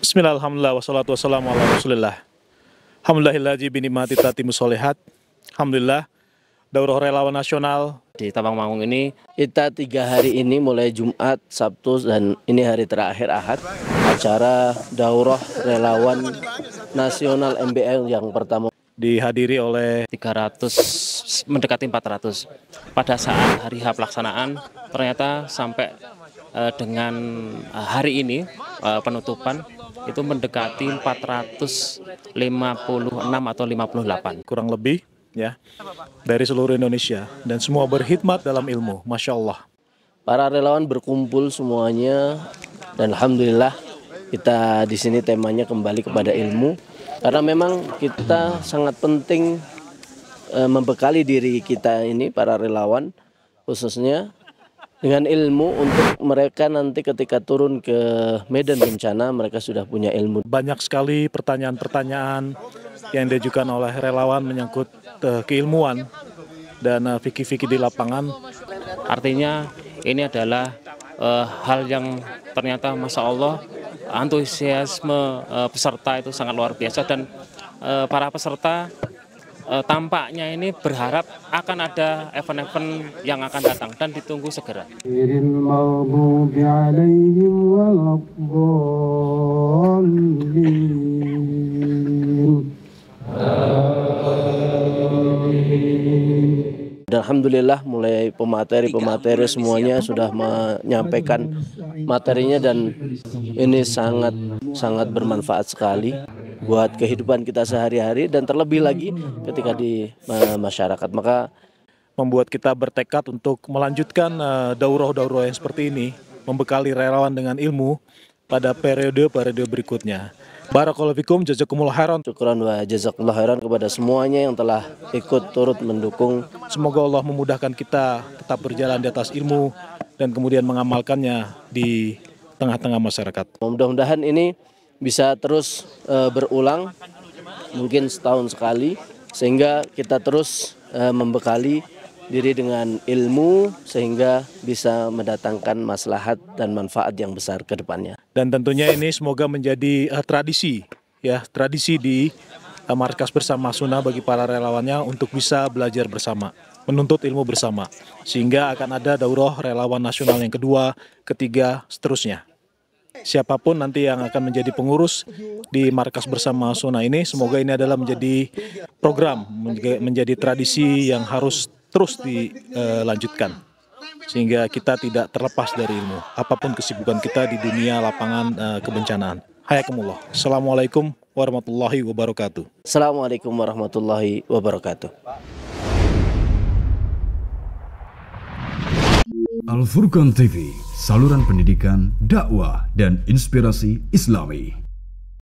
Bismillah, alhamdulillah, wassalatu wassalamu ala rasulillah. Alhamdulillahilladzi binikmati tatimus sholihat. Alhamdulillah, Dauroh Relawan Nasional di Tambang Mangung ini kita 3 hari ini mulai Jumat, Sabtu, dan ini hari terakhir Ahad. Acara Dauroh Relawan Nasional MBL yang pertama dihadiri oleh 300 mendekati 400. Pada saat hari H pelaksanaan ternyata sampai dengan hari ini penutupan itu mendekati 456 atau 58 kurang lebih ya, dari seluruh Indonesia, dan semua berkhidmat dalam ilmu. Masya Allah, para relawan berkumpul semuanya, dan alhamdulillah kita di sini temanya kembali kepada ilmu, karena memang kita sangat penting membekali diri kita ini para relawan khususnya dengan ilmu, untuk mereka nanti ketika turun ke medan bencana mereka sudah punya ilmu. Banyak sekali pertanyaan-pertanyaan yang diajukan oleh relawan menyangkut keilmuan dan fikih-fikih di lapangan. Artinya ini adalah hal yang ternyata Masya Allah antusiasme peserta itu sangat luar biasa, dan para peserta tampaknya ini berharap akan ada event-event yang akan datang dan ditunggu segera. Dan alhamdulillah mulai pemateri semuanya sudah menyampaikan materinya, dan ini sangat bermanfaat sekali buat kehidupan kita sehari-hari, dan terlebih lagi ketika di masyarakat. Maka membuat kita bertekad untuk melanjutkan dauroh-dauroh yang seperti ini, membekali relawan dengan ilmu pada periode-periode berikutnya. Barakallahu fikum, jazakumullah khairan. Syukran wa jazakumullah khairan kepada semuanya yang telah ikut turut mendukung. Semoga Allah memudahkan kita tetap berjalan di atas ilmu dan kemudian mengamalkannya di tengah-tengah masyarakat. Mudah-mudahan ini bisa terus berulang, mungkin setahun sekali, sehingga kita terus membekali diri dengan ilmu sehingga bisa mendatangkan maslahat dan manfaat yang besar ke depannya. Dan tentunya ini semoga menjadi tradisi di Markas Bersama Sunnah bagi para relawannya untuk bisa belajar bersama, menuntut ilmu bersama, sehingga akan ada Dauroh Relawan Nasional yang kedua, ketiga, seterusnya. Siapapun nanti yang akan menjadi pengurus di Markas Bersama Sunnah ini, semoga ini adalah menjadi program, menjadi tradisi yang harus terus dilanjutkan, sehingga kita tidak terlepas dari ilmu apapun kesibukan kita di dunia lapangan kebencanaan. Hayakumullah. Assalamualaikum warahmatullahi wabarakatuh. Assalamualaikum warahmatullahi wabarakatuh. Al Furqan TV, saluran pendidikan, dakwah, dan inspirasi Islami.